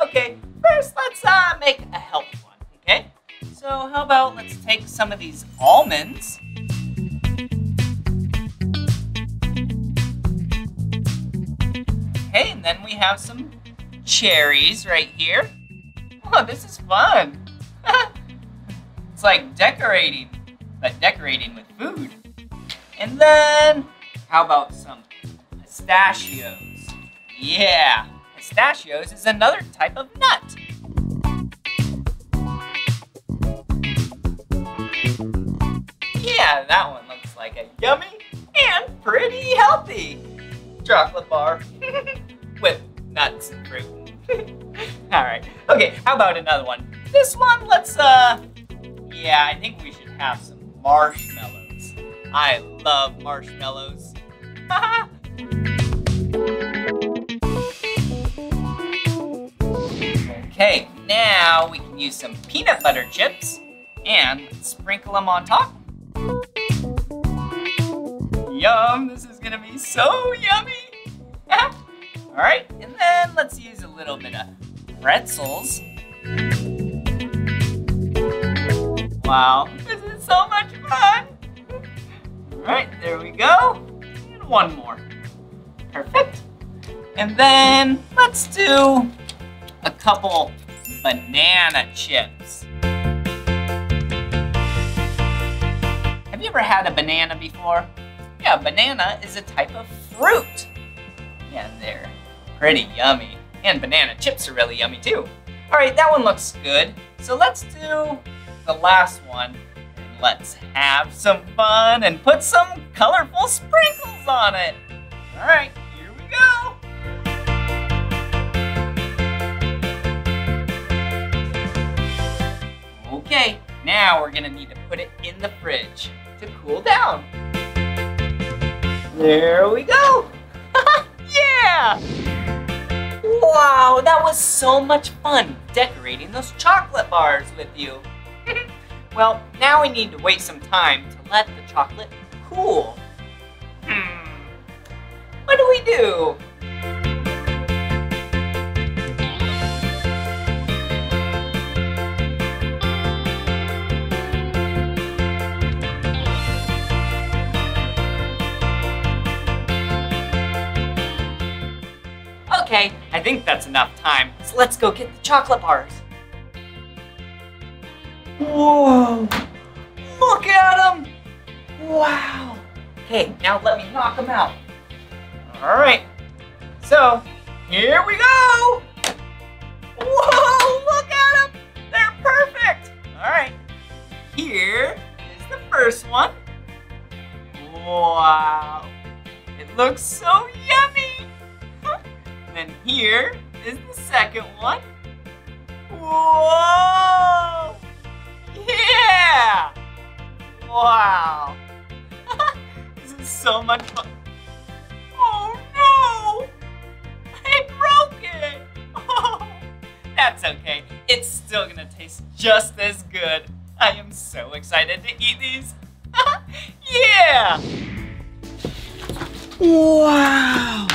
Okay, first let's uh, make a healthy one, okay? So how about let's take some of these almonds. Okay, and then we have some cherries right here. Oh, this is fun! It's like decorating, but decorating with food. And then, how about some pistachios? Yeah, pistachios is another type of nut. Yeah, that one looks like a yummy and pretty healthy chocolate bar with nuts and fruit. All right, okay, how about another one? This one, let's, uh, yeah, I think we should have some marshmallows. I love marshmallows. Okay, now we can use some peanut butter chips and sprinkle them on top. Yum, this is gonna be so yummy. All right, and then let's use a little bit of pretzels. Wow, this is so much fun. All right, there we go, and one more. Perfect. And then let's do a couple banana chips. Have you ever had a banana before? Yeah, banana is a type of fruit. Yeah, they're pretty yummy. And banana chips are really yummy too. All right, that one looks good. So let's do the last one. Let's have some fun and put some colorful sprinkles on it. All right, here we go. Okay, now we're gonna need to put it in the fridge to cool down. There we go. Yeah! Wow, that was so much fun decorating those chocolate bars with you. Well, now we need to wait some time to let the chocolate cool. Hmm. What do we do? Okay, I think that's enough time, so let's go get the chocolate bars. Whoa, look at them! Wow. Okay, now let me knock them out. All right, so here we go! Whoa, look at them! They're perfect! All right, here is the first one. Wow, it looks so yummy! And then here is the second one. Whoa! Yeah! Wow! This is so much fun. Oh no! I broke it! Oh, that's okay. It's still gonna taste just as good. I am so excited to eat these. Yeah! Wow!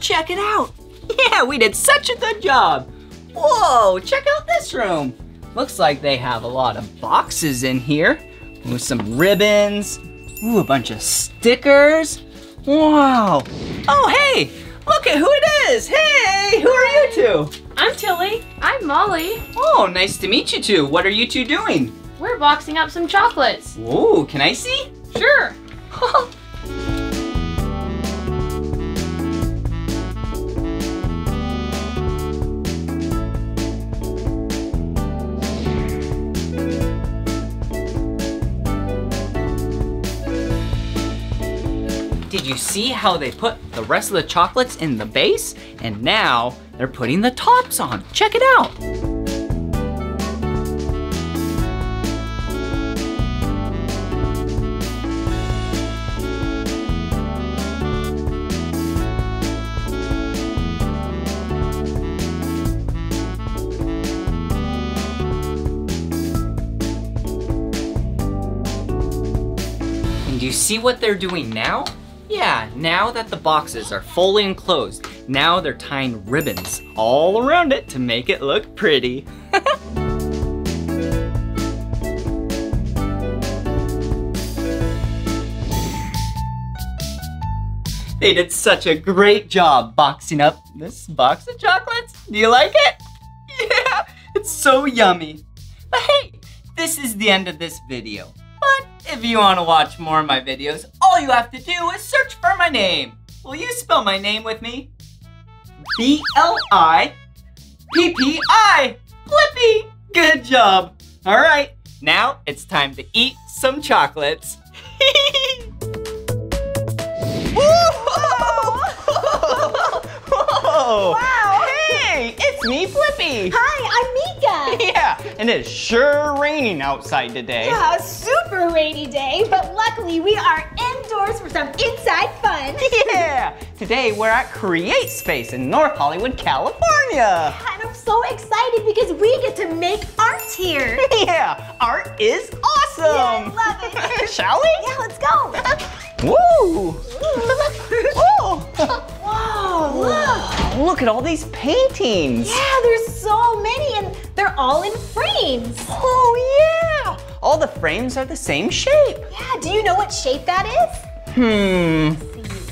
Check it out. Yeah, we did such a good job. Whoa, check out this room. Looks like they have a lot of boxes in here with some ribbons, ooh, a bunch of stickers. Wow. Oh, hey, look at who it is. Hey, who are you two? I'm Tilly. I'm Molly. Oh, nice to meet you two. What are you two doing? We're boxing up some chocolates. Ooh, can I see? Sure. Did you see how they put the rest of the chocolates in the base? And now they're putting the tops on. Check it out. And do you see what they're doing now? Yeah, now that the boxes are fully enclosed, now they're tying ribbons all around it to make it look pretty. They did such a great job boxing up this box of chocolates. Do you like it? Yeah, it's so yummy. But hey, this is the end of this video. But if you want to watch more of my videos, all you have to do is search for my name. Will you spell my name with me? B L I P P I. Blippi! Good job. All right, now it's time to eat some chocolates. Whoa! Whoa! Wow! Hey, it's me, Blippi. Hi, I'm Meekah. Yeah, and it's sure raining outside today. Yeah, a super rainy day, but luckily we are indoors for some inside fun. Yeah, today we're at Create Space in North Hollywood, California. Yeah, and I'm so excited because we get to make art here. Yeah, art is awesome. Yeah, I love it. Shall we? Yeah, let's go. Woo! Whoa! Whoa! Look! Look at all these paintings! Yeah, there's so many and they're all in frames! Oh yeah! All the frames are the same shape! Yeah, do you know what shape that is? Hmm,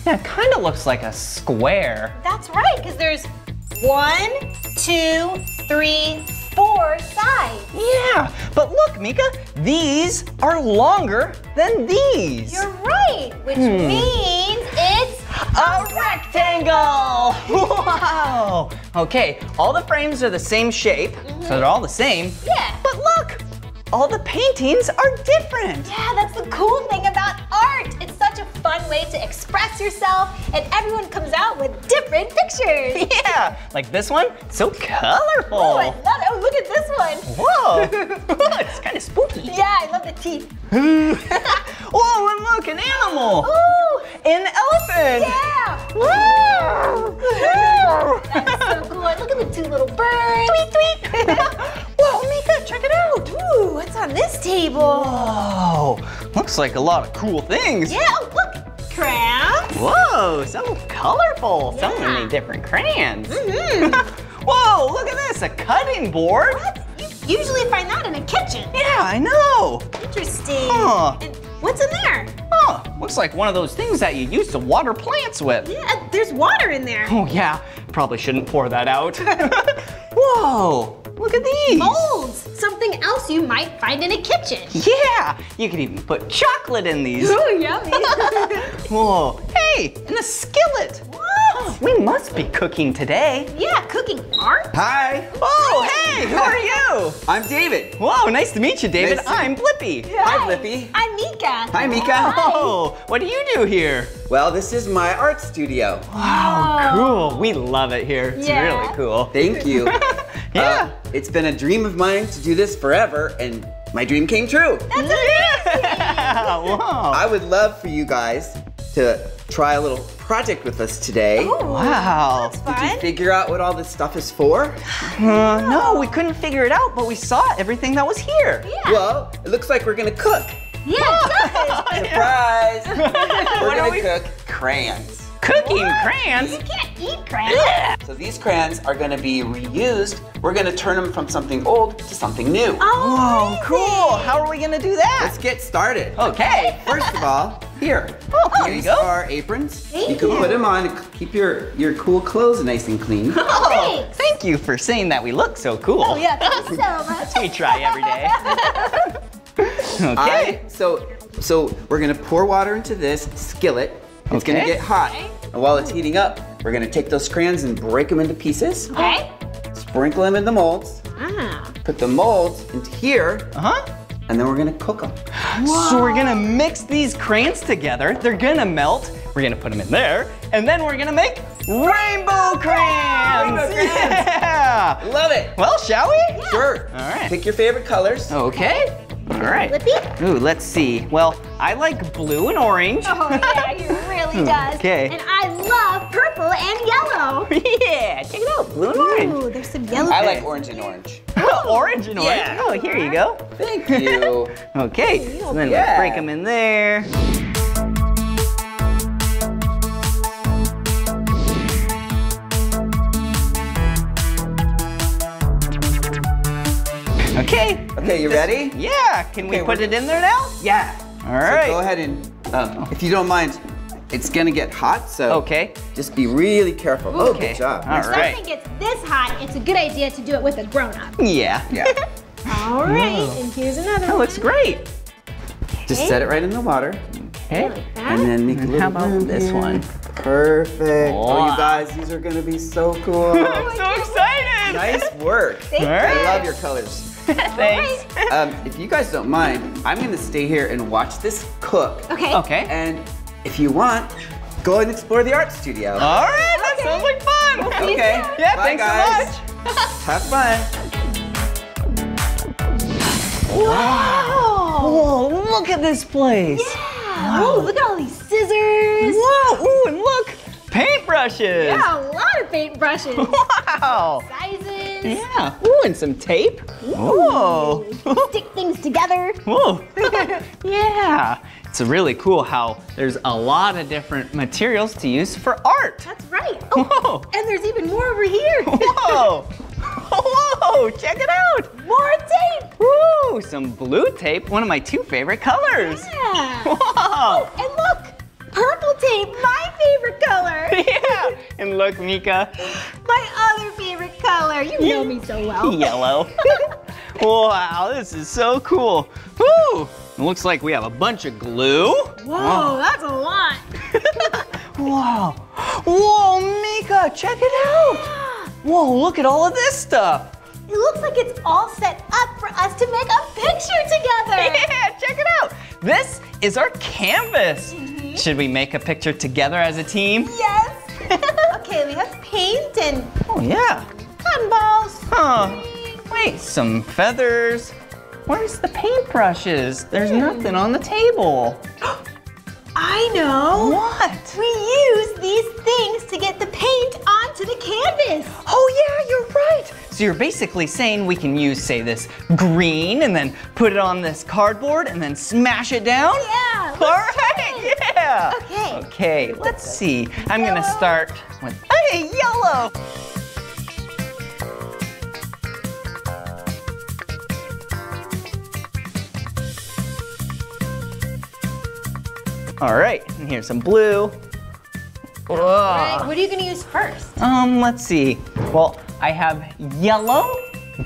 that kind of looks like a square. That's right, because there's one, two, three, four sides. Yeah, but look, Meekah, these are longer than these. You're right, which hmm. means it's a rectangle. Wow. Okay, all the frames are the same shape, mm-hmm. so they're all the same. Yeah. But look, all the paintings are different. Yeah, that's the cool thing about art. It's such a fun way to express yourself, and everyone comes out with different pictures. Yeah, like this one, so colorful. Oh, I love it. Oh, look at this one. Whoa, it's kind of spooky. Yeah, I love the teeth. Whoa, and look, an animal. Ooh. An elephant. Yeah. Wow. That's so cool. this table. Whoa, looks like a lot of cool things. Yeah, oh, look, crayons. Whoa, so colorful. Yeah. So many different crayons. Mm-hmm. Whoa, look at this, a cutting board. What? You usually find that in a kitchen. Yeah, I know. Interesting. Huh. And what's in there? Oh, huh. Looks like one of those things that you used to water plants with. Yeah, there's water in there. Oh yeah, probably shouldn't pour that out. Whoa. Look at these. Molds, something else you might find in a kitchen. Yeah, you could even put chocolate in these. Oh, yummy. Whoa, hey, and a skillet. What? We must be cooking today. Yeah, cooking art. Hi. Oh, hey, who are you? I'm David. Whoa, nice to meet you, David. Nice. I'm Blippi. Yeah. Hi, Blippi. I'm Meekah. Hi, Meekah. Oh, what do you do here? Well, this is my art studio. Wow, oh. Cool. We love it here. It's yeah. really cool. Thank you. Yeah. Uh, It's been a dream of mine to do this forever, and my dream came true. That's amazing! Wow. I would love for you guys to try a little project with us today. Oh, wow. That's fun. Did you figure out what all this stuff is for? Uh, no, we couldn't figure it out, but we saw everything that was here. Yeah. Well, it looks like we're gonna cook. Yeah, oh, surprise! Yeah. We're what gonna we... cook crayons. Cooking what? Crayons? You can't eat crayons. Yeah. So these crayons are gonna be reused. We're gonna turn them from something old to something new. Oh, whoa, cool. How are we gonna do that? Let's get started. Okay. First of all, here. Oh, here you go. These are aprons. Thank you can you. Put them on and keep your, your cool clothes nice and clean. Oh, thanks. Thank you for saying that we look so cool. Oh yeah, thank you so much. We try every day. Okay. I, so, so we're gonna pour water into this skillet. It's okay. Gonna get hot. And while it's heating up, we're gonna take those crayons and break them into pieces. Okay. Sprinkle them in the molds. Ah. Put the molds into here. Uh-huh. And then we're gonna cook them. Whoa. So we're gonna mix these crayons together. They're gonna melt. We're gonna put them in there. And then we're gonna make rainbow crayons. Rainbow crayons. Yeah. Love it. Well, shall we? Yeah. Sure. All right. Pick your favorite colors. Okay. All right. Blippi? Ooh, let's see. Well, I like blue and orange. Oh yeah, he really does. Okay. And I love purple and yellow. Yeah, check it out, blue and orange. Ooh, there's some yellow. I like orange and orange. Orange and orange? Yeah. Oh, here you go. Thank you. Okay, so then yeah. we'll break them in there. Okay. Okay, you ready? Yeah. Can we okay, put it in there now? Yeah. All right. So go ahead and, um, if you don't mind, it's gonna get hot, so okay. just be really careful. Ooh, okay. Good job. All right. If something gets this hot, it's a good idea to do it with a grown-up. Yeah. Yeah. All right. Whoa. And here's another. That one. Looks great. Okay. Just set it right in the water. Okay. Like that. And then make and a little. How about room this one? Perfect. Wow. Oh, you guys, these are gonna be so cool. I'm so excited. Nice work. Thank you. I love your colors. Thanks. Um, if you guys don't mind, I'm gonna stay here and watch this cook. Okay. Okay. And if you want, go and explore the art studio. All right, that okay. sounds like fun. Okay. okay. Yeah, bye, thanks guys. So much. Have fun. Wow. Whoa, look at this place. Yeah. Wow. Ooh, look at all these scissors. Whoa, ooh, and look. Paintbrushes. Yeah, a lot of paintbrushes. Wow. Sizes. Yeah. Ooh, and some tape. Ooh. Whoa. Stick things together. Whoa. Yeah. It's really cool how there's a lot of different materials to use for art. That's right. Oh, whoa. And there's even more over here. Whoa. Whoa, check it out. More tape. Woo, some blue tape, one of my two favorite colors. Yeah. Whoa. Oh, and look. Purple tape, my favorite color. Yeah, and look, Meekah. My other favorite color. You know me so well. Yellow. Wow, this is so cool. Woo! It looks like we have a bunch of glue. Whoa, oh. That's a lot. Wow. Whoa, Meekah, check it out. Whoa, look at all of this stuff. It looks like it's all set up for us to make a picture together. Yeah, check it out. This is our canvas. Mm-hmm. Should we make a picture together as a team? Yes. Okay, we have paint and oh yeah, cotton balls. Huh. Wait, some feathers. Where's the paintbrushes? There's mm. nothing on the table. I know. What? We use these things to get the paint onto the canvas. Oh yeah, you're right. So you're basically saying we can use, say, this green and then put it on this cardboard and then smash it down? Yeah. All right, yeah. Okay. Okay, let's see. I'm gonna start with, hey, yellow. All right, and here's some blue. All right, what are you gonna use first? Um, let's see. Well, I have yellow,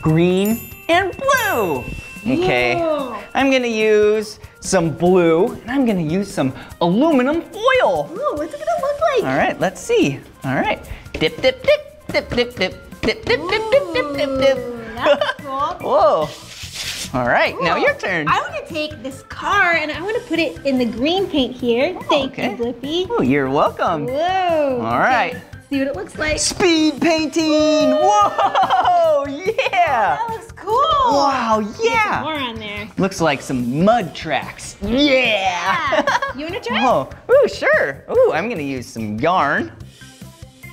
green, and blue. Okay, yeah. I'm gonna use some blue, and I'm gonna use some aluminum foil. Ooh, what's it gonna look like? All right, let's see. All right, dip, dip, dip, dip, dip, dip, dip, dip, dip, dip, dip, dip, dip. That's cool. Whoa. All right, ooh, now your turn. I want to take this car and I want to put it in the green paint here. Oh, thank okay. you, Blippi. Oh, you're welcome. Whoa. All right. See what it looks like. Speed painting. Ooh. Whoa, yeah. Oh, that looks cool. Wow, yeah. There's more on there. Looks like some mud tracks. Yeah. yeah. You want to try it? Whoa. Ooh, sure. Ooh, I'm going to use some yarn.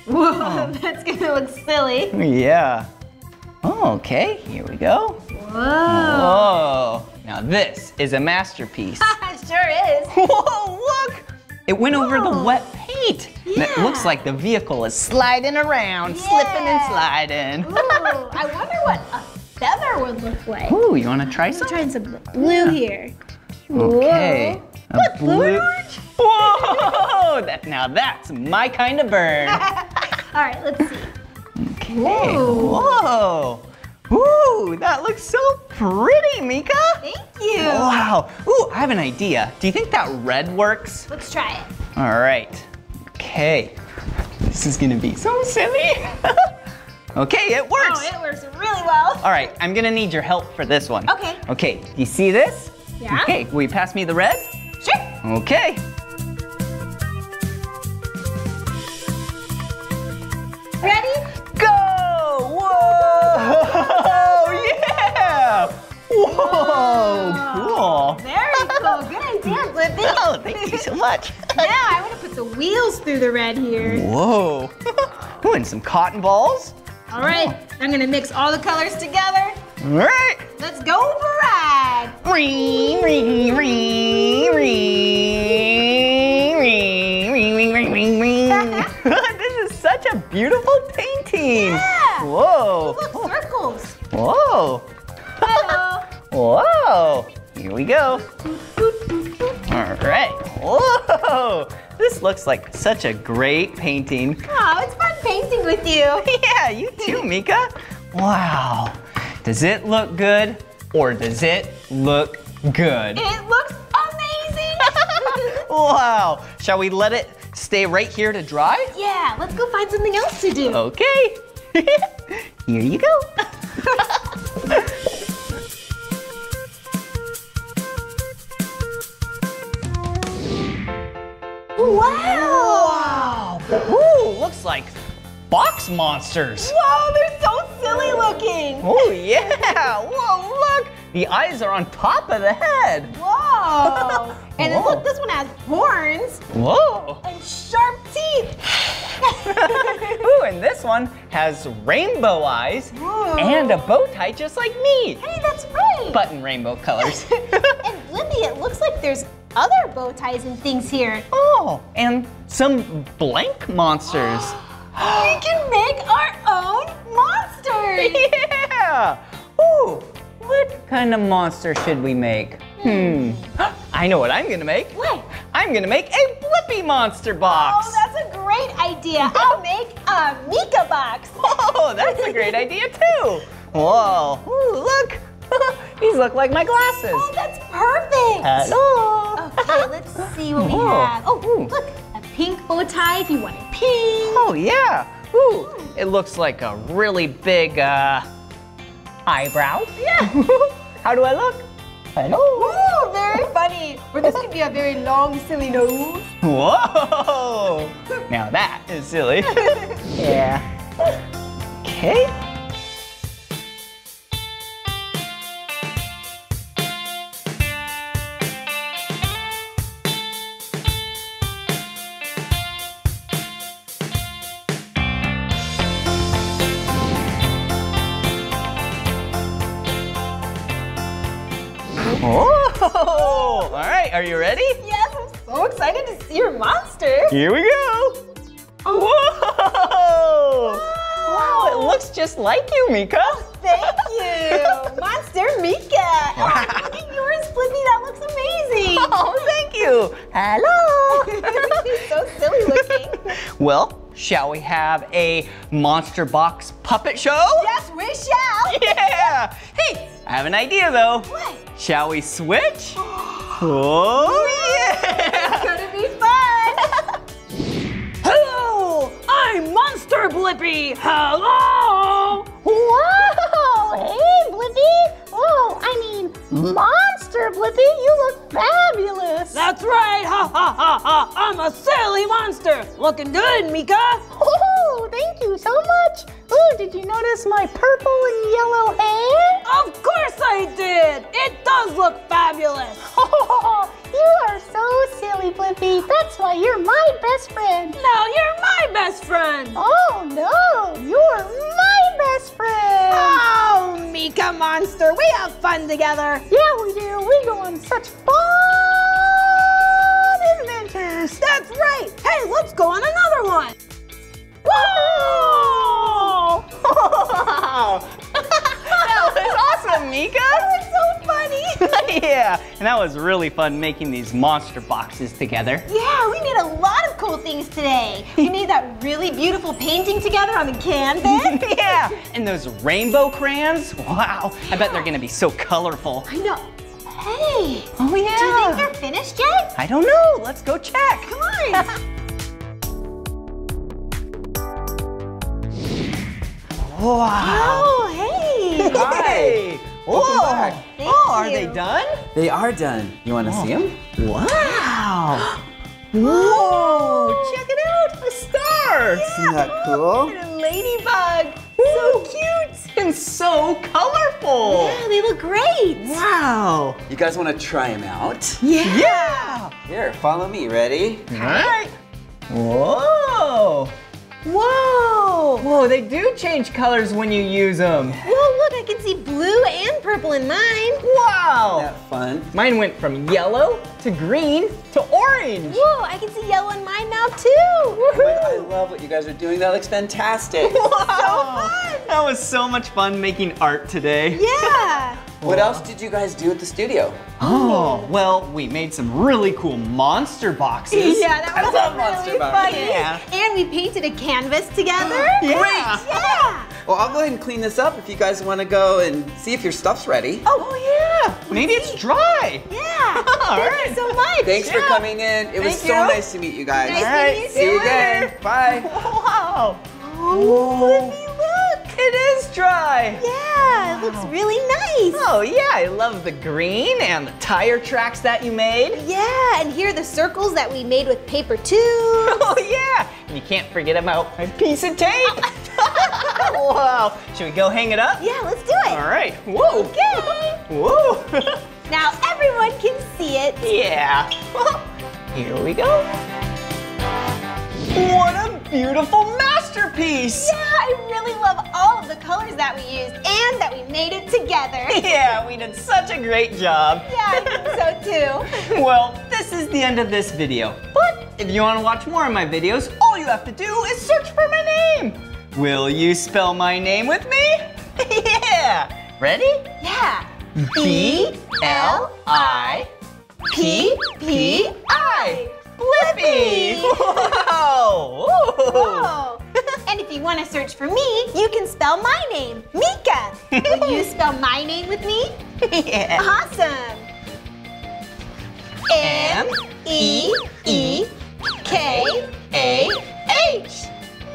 Whoa, oh. That's going to look silly. Yeah. Oh, okay, here we go. Whoa. Whoa. Now this is a masterpiece. It sure is. Whoa, look. It went whoa. Over the wet paint. Yeah. It looks like the vehicle is sliding around, yeah. slipping and sliding. Ooh, I wonder what a feather would look like. Ooh, you want to try some? I'm trying some blue here. Okay. Whoa. What, blue, blue and orange? Whoa, that, now that's my kind of burn. All right, let's see. Okay. Whoa. Whoa. Ooh, that looks so pretty, Meekah. Thank you. Wow. Ooh, I have an idea. Do you think that red works? Let's try it. All right. Okay. This is gonna be so silly. Okay, it works. Oh, it works really well. All right, I'm gonna need your help for this one. Okay. Okay, do you see this? Yeah. Okay, will you pass me the red? Sure. Okay. Ready? Whoa, yeah! Whoa, cool. Very cool, good idea, Blippi. Oh, thank you so much. Now I want to put the wheels through the red here. Whoa. Ooh, and some cotton balls. All right, oh. I'm gonna mix all the colors together. All right. Let's go for a ride. Ring, ring, ring, ring, ring, ring, ring, ring, ring. This is such a beautiful painting. Yeah. Whoa. Look, circles. Whoa. Hello. Whoa. Here we go. All right. Whoa. This looks like such a great painting. Oh, it's fun painting with you. Yeah, you too, Meekah. Wow. Does it look good or does it look good? It looks amazing. Wow. Shall we let it stay right here to dry? Yeah, let's go find something else to do. Okay. Here you go. Wow. Wow. Ooh, looks like box monsters. Whoa, they're so silly looking. Oh, yeah. Whoa, look. The eyes are on top of the head. Whoa. And whoa. Then look, this one has horns. Whoa. And sharp teeth. Ooh, and this one has rainbow eyes. Whoa. And a bow tie just like me. Hey, that's right. But in rainbow colors. And Blippi, it looks like there's other bow ties and things here. Oh, and some blank monsters. We can make our own monsters. Yeah. Ooh. What kind of monster should we make? Hmm. I know what I'm gonna make. What? I'm gonna make a Blippi monster box. Oh, that's a great idea. I'll make a Meekah box. Oh, that's a great idea too. Whoa. Ooh, look. These look like my glasses. Oh, that's perfect. Hello. Okay, let's see what we whoa. Have. Oh, ooh. Look, a pink bow tie if you want it pink. Oh, yeah. Ooh, it looks like a really big, uh, eyebrow? Yeah. How do I look? Hello. Whoa, very funny. Or this could be a very long, silly nose. Whoa. Now that is silly. Yeah. Okay. Oh! All right, are you ready? Yes, I'm so excited to see your monster. Here we go. Oh. Whoa! Wow, it looks just like you, Meekah. Oh, thank you. Monster Meekah. Wow. Oh, look at yours, Blippi. That looks amazing. Oh, thank you. Hello. He's so silly looking. Well, shall we have a monster box puppet show? Yes, we shall. Yeah. Hey, I have an idea, though. What? Shall we switch? Oh, yeah. It's gonna be fun. Hello, I'm Monster Blippi. Hello. Whoa. Hey, Blippi. Whoa, I mean, Monster Blippi, you look fabulous. That's right, ha ha ha ha. I'm a silly monster. Looking good, Meekah. Oh, thank you so much. Ooh, did you notice my purple and yellow hair? Of course I did. It does look fabulous. Oh, you are so silly, Blippi. That's why you're my best friend. No, you're my best friend. Oh, no, you're my best friend. Oh, Meekah monster, we have fun together. Yeah, we do. We go on such fun adventures. That's right. Hey, let's go on another one. Whoa! Wow. That was awesome, Meekah. That was so funny. Yeah, and that was really fun making these monster boxes together. Yeah, we made a lot of cool things today. We made that really beautiful painting together on the canvas. Yeah, and those rainbow crayons. Wow, yeah. I bet they're gonna be so colorful. I know. Hey. Oh yeah. Do you think they're finished yet? I don't know. Let's go check. Come on. Wow. Oh, hey. Hi. Whoa. Oh, are you. They done? They are done. You want to oh. see them? Wow. Whoa. Check it out. A star. Yeah. Isn't that cool? And a ladybug. Woo. So cute. And so colorful. Yeah, they look great. Wow. You guys want to try them out? Yeah. Yeah. Here, follow me. Ready? All right. Whoa. Whoa! Whoa, they do change colors when you use them. Whoa, look, I can see blue and purple in mine. Wow! Isn't that fun? Mine went from yellow to green to orange. Whoa, I can see yellow in mine now, too. Woohoo! I love what you guys are doing. That looks fantastic. Wow! So fun! That was so much fun making art today. Yeah! What wow. else did you guys do at the studio? Oh, well, we made some really cool monster boxes. Yeah, that was I love really monster boxes. Funny. Yeah. And we painted a canvas together. Yeah. Great. Yeah. Well, I'll go ahead and clean this up if you guys want to go and see if your stuff's ready. Oh, oh yeah. Maybe it's dry. Yeah. All Thank right. you so much. Thanks yeah. for coming in. It Thank was so you. nice to meet you guys. Nice All right. to meet you. See you again. Bye. Wow. Oh, Blippi, look. It is dry. Yeah, wow. It looks really nice. Oh, yeah, I love the green and the tire tracks that you made. Yeah, and here are the circles that we made with paper tubes. Oh, yeah, and you can't forget about my piece of tape. Oh. Wow, should we go hang it up? Yeah, let's do it. All right, whoa. Okay. Whoa. Now everyone can see it. Yeah. Here we go. What a beautiful masterpiece! Yeah, I really love all of the colors that we used and that we made it together. Yeah, we did such a great job. Yeah, I think so too. Well, this is the end of this video. But if you want to watch more of my videos, all you have to do is search for my name. Will you spell my name with me? Yeah. Ready? Yeah. B L I P P I. Blippi! Whoa! Whoa. And if you want to search for me, you can spell my name, Meekah. Will you spell my name with me? Yeah. Awesome. M E E K A H.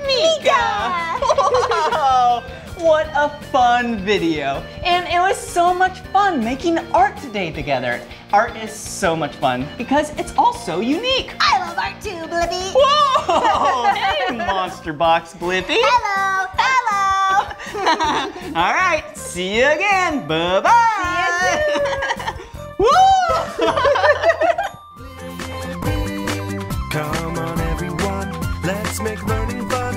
Meekah! Whoa! What a fun video. And it was so much fun making art today together. Art is so much fun because it's also unique. I love art too, Blippi. Whoa! Hey, monster box, Blippi. Hello, hello. All right, see you again. Bye-bye. See you soon. Woo! Come on, everyone. Let's make learning fun.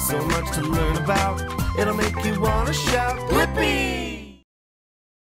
So much to learn about. It'll make you want to shout.